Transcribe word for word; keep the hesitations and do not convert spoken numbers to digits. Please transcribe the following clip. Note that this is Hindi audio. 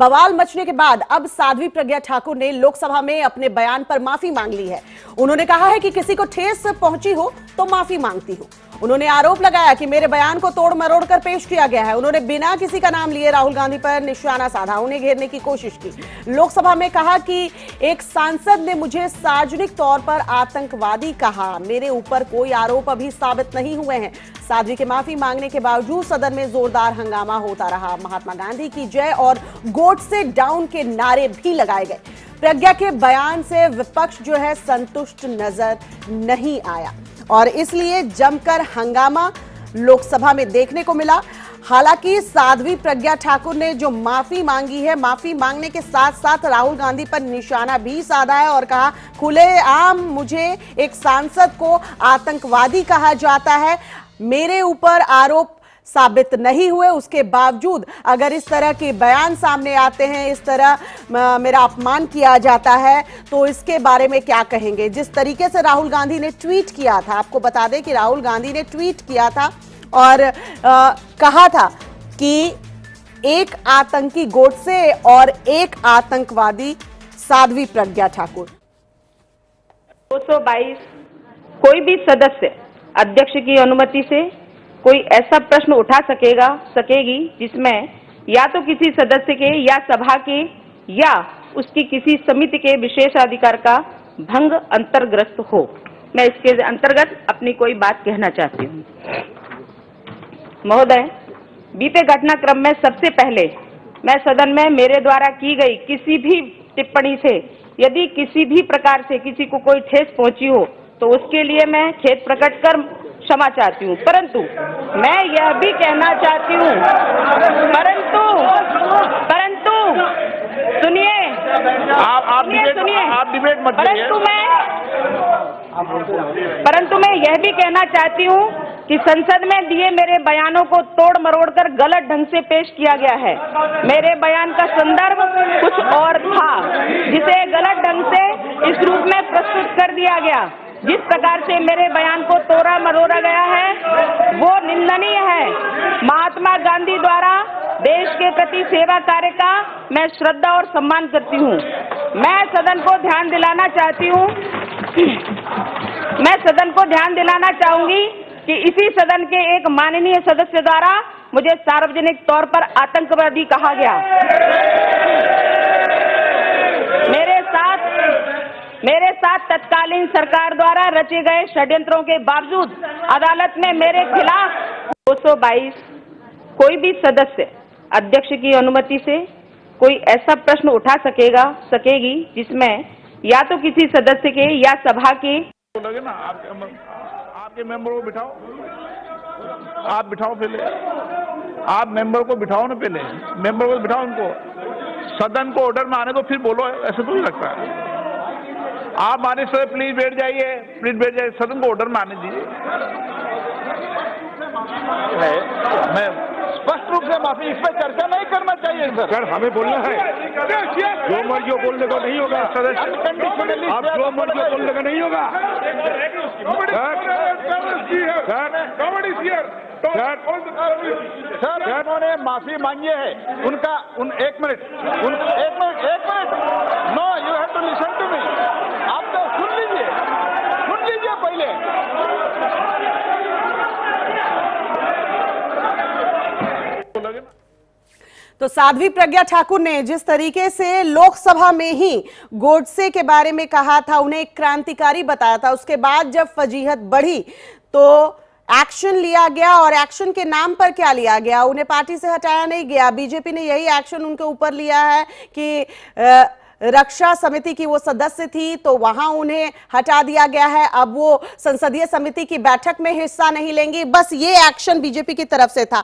बवाल मचने के बाद अब साध्वी प्रज्ञा ठाकुर ने लोकसभा में अपने बयान पर माफी मांग ली है। उन्होंने कहा है कि किसी को ठेस पहुंची हो तो माफी मांगती हूं। उन्होंने आरोप लगाया कि मेरे बयान को तोड़ मरोड़ कर पेश किया गया है। उन्होंने बिना किसी का नाम लिए राहुल गांधी पर निशाना साधा, उन्हें घेरने की कोशिश की। लोकसभा में कहा कि एक सांसद ने मुझे सार्वजनिक तौर पर आतंकवादी कहा, मेरे ऊपर कोई आरोप अभी साबित नहीं हुए हैं। साध्वी के माफी मांगने के बावजूद सदन में जोरदार हंगामा होता रहा। महात्मा गांधी की जय और गोडसे डाउन के नारे भी लगाए गए। प्रज्ञा के बयान से विपक्ष जो है संतुष्ट नजर नहीं आया और इसलिए जमकर हंगामा लोकसभा में देखने को मिला। हालांकि साध्वी प्रज्ञा ठाकुर ने जो माफी मांगी है, माफी मांगने के साथ साथ राहुल गांधी पर निशाना भी साधा है और कहा खुलेआम मुझे एक सांसद को आतंकवादी कहा जाता है, मेरे ऊपर आरोप साबित नहीं हुए, उसके बावजूद अगर इस तरह के बयान सामने आते हैं, इस तरह मेरा अपमान किया जाता है तो इसके बारे में क्या कहेंगे। जिस तरीके से राहुल गांधी ने ट्वीट किया था, आपको बता दें कि राहुल गांधी ने ट्वीट किया था और आ, कहा था कि एक आतंकी गोडसे और एक आतंकवादी साध्वी प्रज्ञा ठाकुर। दो सौ बाईस कोई भी सदस्य अध्यक्ष की अनुमति से कोई ऐसा प्रश्न उठा सकेगा सकेगी जिसमें या तो किसी सदस्य के या सभा के या उसकी किसी समिति के विशेषाधिकार का भंग अंतर्ग्रस्त हो। मैं इसके अंतर्गत अपनी कोई बात कहना चाहती हूँ। महोदय, बीते घटनाक्रम में सबसे पहले मैं सदन में मेरे द्वारा की गई किसी भी टिप्पणी से यदि किसी भी प्रकार से किसी को कोई ठेस पहुंची हो तो उसके लिए मैं खेद प्रकट कर क्षमा चाहती हूँ। परंतु मैं यह भी कहना चाहती हूँ, परंतु परंतु सुनिए आप आप सुनिए आप डिबेट मत करिए। परंतु मैं परंतु मैं यह भी कहना चाहती हूँ कि संसद में दिए मेरे बयानों को तोड़ मरोड़ कर गलत ढंग से पेश किया गया है। मेरे बयान का संदर्भ कुछ और था जिसे गलत ढंग से इस रूप में प्रस्तुत कर दिया गया। जिस प्रकार से मेरे बयान को तोड़ा मरोड़ा गया है वो निंदनीय है। महात्मा गांधी द्वारा देश के प्रति सेवा कार्य का मैं श्रद्धा और सम्मान करती हूँ। मैं सदन को ध्यान दिलाना चाहती हूँ मैं सदन को ध्यान दिलाना चाहूंगी कि इसी सदन के एक माननीय सदस्य द्वारा मुझे सार्वजनिक तौर पर आतंकवादी कहा गया। मेरे साथ मेरे साथ तत्कालीन सरकार द्वारा रचे गए षड्यंत्रों के बावजूद अदालत में मेरे खिलाफ दो सौ बाईस कोई भी सदस्य अध्यक्ष की अनुमति से कोई ऐसा प्रश्न उठा सकेगा सकेगी जिसमें या तो किसी सदस्य के या सभा के बोलोगे ना आप, आपके मेंबर को बिठाओ, आप बिठाओ पहले, आप मेंबर को बिठाओ ना पहले मेंबर को बिठाओ, उनको सदन को ऑर्डर में आने को फिर बोलो, ऐसे तो नहीं लगता है। आप माने सर प्लीज बैठ जाइए, प्लीज बैठ जाइए, सदन को ऑर्डर माने दीजिए। मैं स्पष्ट रूप से माफी, इस पर चर्चा नहीं करना चाहिए सर। सर हमें बोलना है, जो मर्जी बोलने को नहीं होगा सदस्य, आप जो मर्जी बोलने का नहीं होगा। सर उन्होंने माफी मांगी है, उनका उन एक मिनट उन एक मिनट एक minute no you have to listen to me. आप तो सुन लीजिए, सुन लीजिए पहले। तो साध्वी प्रज्ञा ठाकुर ने जिस तरीके से लोकसभा में ही गोडसे के बारे में कहा था, उन्हें एक क्रांतिकारी बताया था, उसके बाद जब फजीहत बढ़ी तो एक्शन लिया गया और एक्शन के नाम पर क्या लिया गया, उन्हें पार्टी से हटाया नहीं गया। बीजेपी ने यही एक्शन उनके ऊपर लिया है कि आ, रक्षा समिति की वो सदस्य थी तो वहां उन्हें हटा दिया गया है, अब वो संसदीय समिति की बैठक में हिस्सा नहीं लेंगी। बस ये एक्शन बीजेपी की तरफ से था।